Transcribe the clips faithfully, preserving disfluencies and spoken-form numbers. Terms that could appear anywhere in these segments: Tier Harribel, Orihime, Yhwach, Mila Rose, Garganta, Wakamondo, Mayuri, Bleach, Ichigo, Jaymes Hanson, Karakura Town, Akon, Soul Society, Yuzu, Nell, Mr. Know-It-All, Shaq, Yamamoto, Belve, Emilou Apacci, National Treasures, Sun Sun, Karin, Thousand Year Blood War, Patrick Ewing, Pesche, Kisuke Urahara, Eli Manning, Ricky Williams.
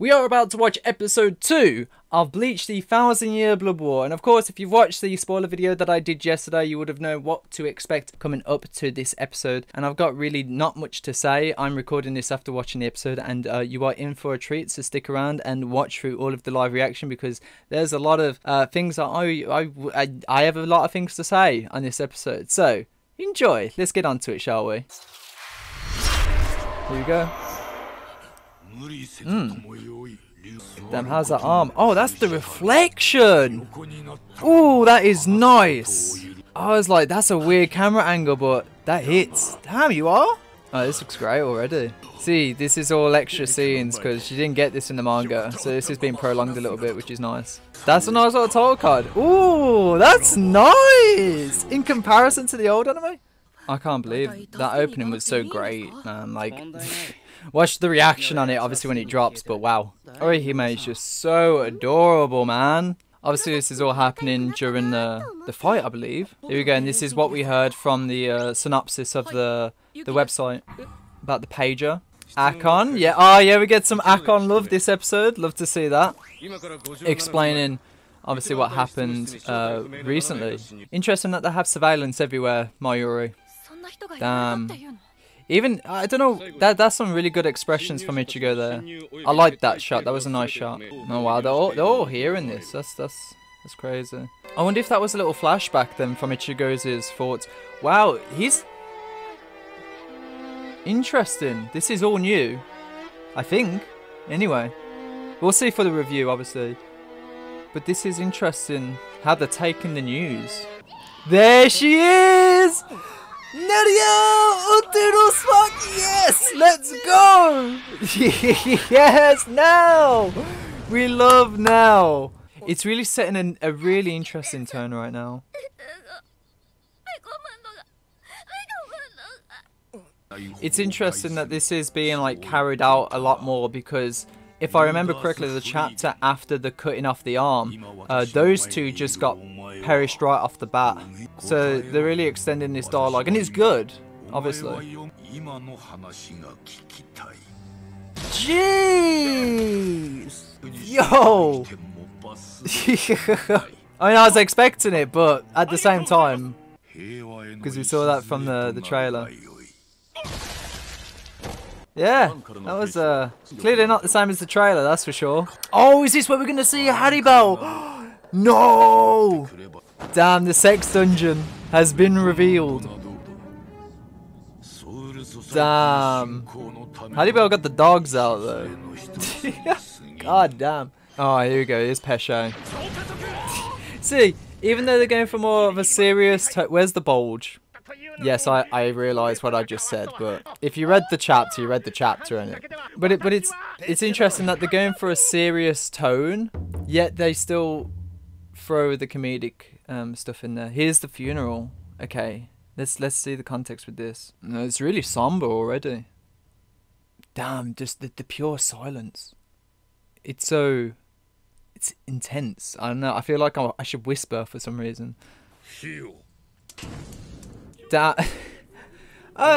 We are about to watch episode two of Bleach, the Thousand Year Blood War. And of course, if you've watched the spoiler video that I did yesterday, you would have known what to expect coming up to this episode. And I've got really not much to say. I'm recording this after watching the episode, and uh, you are in for a treat, so stick around and watch through all of the live reaction, because there's a lot of uh, things that I, I, I have a lot of things to say on this episode. So, enjoy. Let's get on to it, shall we? Here we go. Mm. Damn, how's that arm? Oh, that's the reflection! Oh, that is nice! I was like, that's a weird camera angle, but that hits. Damn, you are? Oh, this looks great already. See, this is all extra scenes, because she didn't get this in the manga, so this has been prolonged a little bit, which is nice. That's a nice little title card. Ooh, that's nice! In comparison to the old anime? I can't believe that opening was so great, man. Like... Watch the reaction on it, obviously, when it drops, but wow. Orihime is just so adorable, man. Obviously, this is all happening during the, the fight, I believe. Here we go, and this is what we heard from the uh, synopsis of the, the website about the pager. Akon, yeah, oh yeah, we get some Akon love this episode. Love to see that. Explaining, obviously, what happened uh, recently. Interesting that they have surveillance everywhere, Mayuri. Damn. Even, I don't know, that, that's some really good expressions from Ichigo there. I like that shot, that was a nice shot. Oh wow, they're all, they're all hearing this, that's, that's, that's crazy. I wonder if that was a little flashback then from Ichigo's thoughts. Wow, he's... Interesting, this is all new. I think, anyway. We'll see for the review, obviously. But this is interesting, how they're taking the news. There she is! Nerio Uterosmak, yes, let's go. Yes, Nell, we love Nell. It's really setting a, a really interesting tone right now. It's interesting that this is being like carried out a lot more, because if I remember correctly, the chapter after the cutting off the arm, uh, those two just got perished right off the bat. So they're really extending this dialogue, and it's good, obviously. Jeez! Yo! I mean, I was expecting it, but at the same time, because we saw that from the, the trailer. Yeah, that was uh, clearly not the same as the trailer, that's for sure. Oh, is this where we're going to see Harribel? No! Damn, the sex dungeon has been revealed. Damn. Harribel got the dogs out, though. God damn. Oh, here we go, here's Pesche. See, even though they're going for more of a serious... Where's the bulge? Yes, I, I realise what I just said, but if you read the chapter, you read the chapter in it. But it, but it's it's interesting that they're going for a serious tone, yet they still throw the comedic um, stuff in there. Here's the funeral. Okay, let's let's see the context with this. No, it's really somber already. Damn, just the, the pure silence. It's so it's intense. I don't know. I feel like I, I should whisper for some reason. Heal. Oh,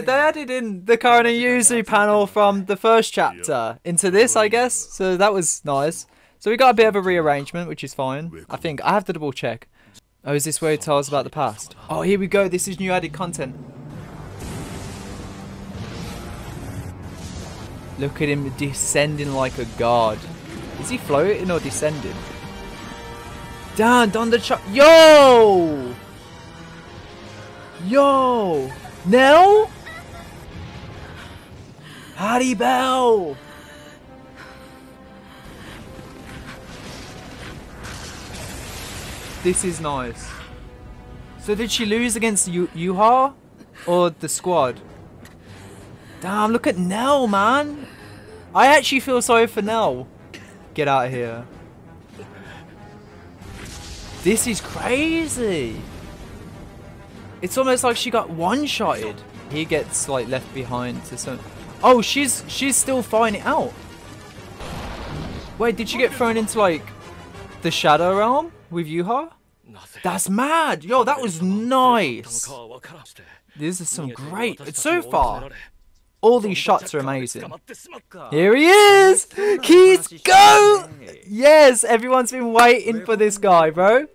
they added in the Karin and Yuzu panel from the first chapter into this, I guess. So that was nice. So we got a bit of a rearrangement, which is fine. I think I have to double check. Oh, is this where it tells about the past? Oh, here we go. This is new added content. Look at him descending like a god. Is he floating or descending? Damn, Don the Chuck. Yo! Yo! Nell? Harribel! This is nice. So did she lose against Yhwach or the squad? Damn, look at Nell, man! I actually feel sorry for Nell. Get out of here. This is crazy! It's almost like she got one-shotted. He gets like left behind to some. Oh, she's she's still finding out. Wait, did she get thrown into like the shadow realm with Yhwach? That's mad, yo. That was nice. This is some great. It's so far. All these shots are amazing. Here he is! Keys, go! Yes, everyone's been waiting for this guy, bro.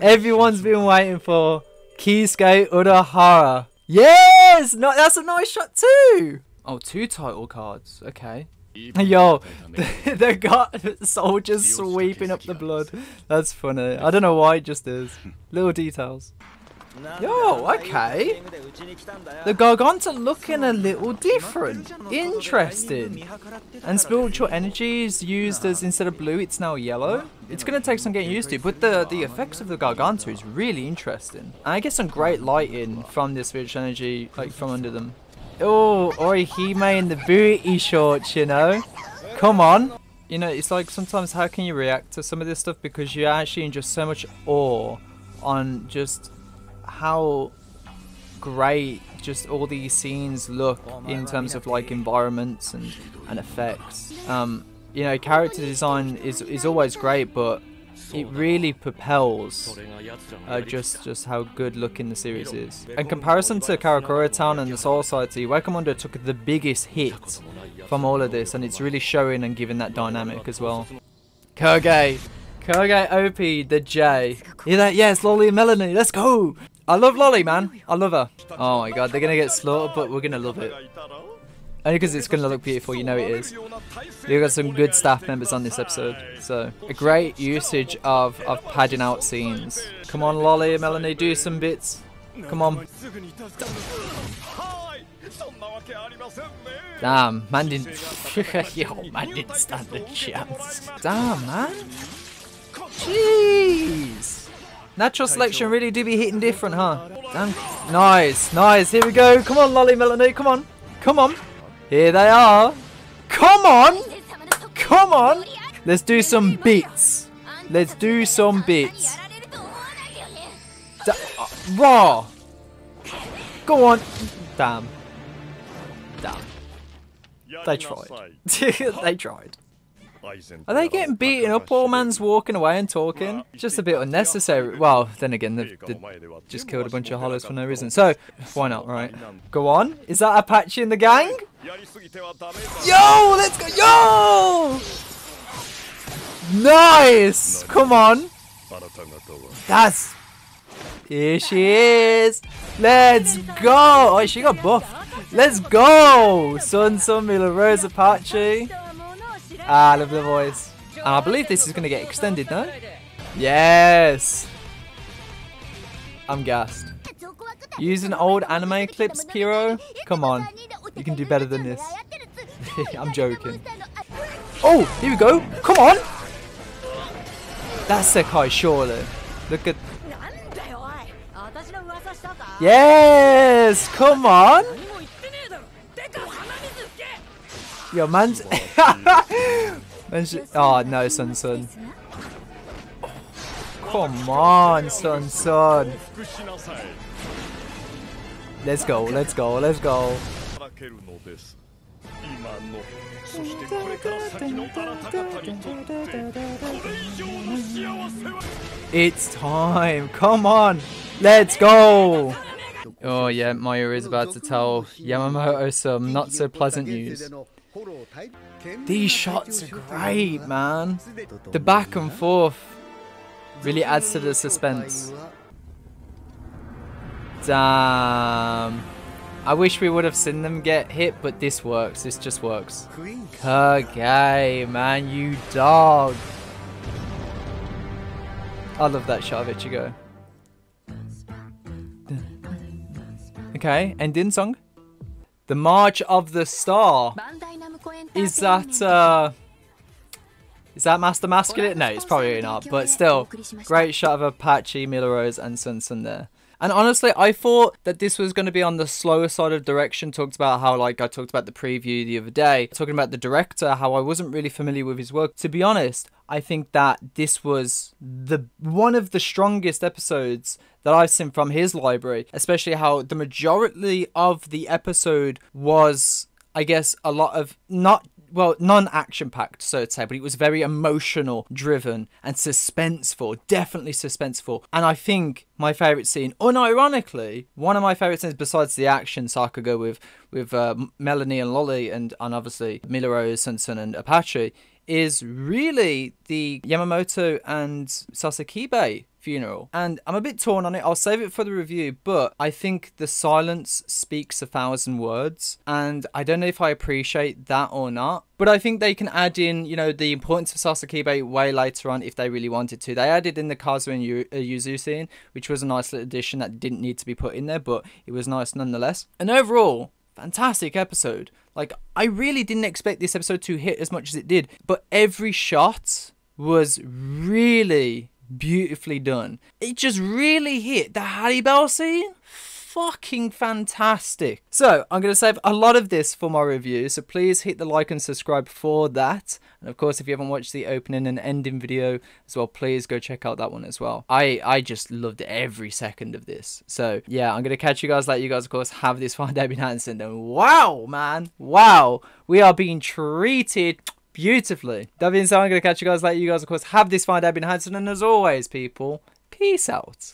Everyone's been waiting for Kisuke Urahara. Yes! No, that's a nice shot too! Oh, two title cards. Okay. Yo, they got soldiers sweeping up the blood. That's funny. I don't know why, it just is. Little details. Yo, okay. The Garganta looking a little different. Interesting. And spiritual energy is used as, instead of blue, it's now yellow. It's going to take some getting used to, but the, the effects of the Garganta is really interesting. And I get some great lighting from this spiritual energy, like from under them. Oh, Orihime in the booty shorts, you know. Come on. You know, it's like sometimes how can you react to some of this stuff because you're actually in just so much awe on just how great just all these scenes look in terms of like environments and, and effects. Um, you know, character design is, is always great, but it really propels uh, just just how good looking the series is. In comparison to Karakura Town and the Soul Society, Wakamondo took the biggest hit from all of this, and it's really showing and giving that dynamic as well. Koge! Koge O P, the J. Hear that? Yes, Loly and Melanie, let's go! I love Loly, man. I love her. Oh my god, they're gonna get slaughtered, but we're gonna love it. Only because it's going to look beautiful, you know it is. We've got some good staff members on this episode. So, a great usage of, of padding out scenes. Come on, Loly and Melanie, do some bits. Come on. Damn, man didn't... Yo, man didn't stand a chance. Damn, man. Jeez. Natural selection really do be hitting different, huh? Damn. Nice, nice. Here we go. Come on, Loly, Melanie. Come on. Come on. Here they are. Come on! Come on! Let's do some beats. Let's do some beats. Da uh, raw! Go on! Damn. Damn. They tried. They tried. Are they getting beaten up? All man's walking away and talking. Just a bit unnecessary. Well, then again, they just killed a bunch of hollows for no reason. So, why not, right? Go on. Is that Apacci in the gang? Yo, let's go. Yo! Nice! Come on. That's... Here she is. Let's go. Oh, she got buffed. Let's go. Sun Sun, Mila Rose, Apacci. Ah, I love the voice. And I believe this is going to get extended, no? Yes! I'm gassed. Using old anime clips, Kiro? Come on. You can do better than this. I'm joking. Oh, here we go. Come on! That's Sekai, surely. Look at... Yes! Come on! Yo, man's... man's... Oh, no, Sun Sun. Come on, Sun Sun. Let's go, let's go, let's go. It's time. Come on. Let's go. Oh, yeah, Mayuri is about to tell Yamamoto some not-so-pleasant news. These shots are great, man. The back and forth really adds to the suspense. Damn. I wish we would have seen them get hit, but this works. This just works. Okay, man, you dog. I love that shot of Ichigo. Okay, ending song. The March of the Star. Is that, uh... Is that Master Masculine? No, it's probably not. But still, great shot of Apacci, Mila Rose, and Sun Sun there. And honestly, I thought that this was going to be on the slower side of direction. Talked about how, like, I talked about the preview the other day. Talking about the director, how I wasn't really familiar with his work. To be honest, I think that this was the one of the strongest episodes that I've seen from his library. Especially how the majority of the episode was... I guess a lot of not well, non-action-packed, so to say, but it was very emotional, driven, and suspenseful, definitely suspenseful. And I think my favourite scene, unironically, one of my favourite scenes besides the action, so I could go with, with uh, Melanie and Loly, and, and obviously Mila Rose, Sun Sun, and Apacci, is really the Yamamoto and Sasakibe funeral. And I'm a bit torn on it. I'll save it for the review, but I think the silence speaks a thousand words, and I don't know if I appreciate that or not. But I think they can add in, you know, the importance of Sasakibe way later on if they really wanted to. They added in the Kazu and Yu uh, Yuzu scene, which was a nice little addition that didn't need to be put in there, but it was nice nonetheless. And overall, fantastic episode. Like, I really didn't expect this episode to hit as much as it did, but every shot was really beautifully done. It just really hit. The Harribel scene? Fucking fantastic. So, I'm going to save a lot of this for my review, so please hit the like and subscribe for that. And of course, if you haven't watched the opening and ending video as well, please go check out that one as well. I, I just loved every second of this. So, yeah, I'm going to catch you guys later. You guys, of course, have this fine Debbie Hanson. And wow, man, wow, we are being treated beautifully. That being said, I'm going to catch you guys later. You guys, of course, have this fine Debbie Hanson. And as always, people, peace out.